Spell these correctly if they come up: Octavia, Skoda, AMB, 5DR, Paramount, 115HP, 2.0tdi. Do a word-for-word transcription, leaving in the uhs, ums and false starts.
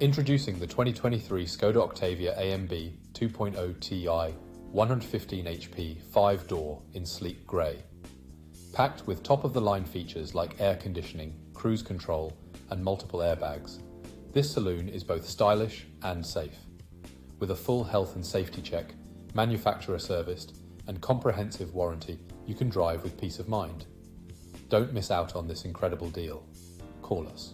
Introducing the twenty twenty-three Skoda Octavia A M B two point oh T I one hundred fifteen H P five-door in sleek grey. Packed with top-of-the-line features like air conditioning, cruise control and multiple airbags, this saloon is both stylish and safe. With a full health and safety check, manufacturer serviced and comprehensive warranty, you can drive with peace of mind. Don't miss out on this incredible deal. Call us.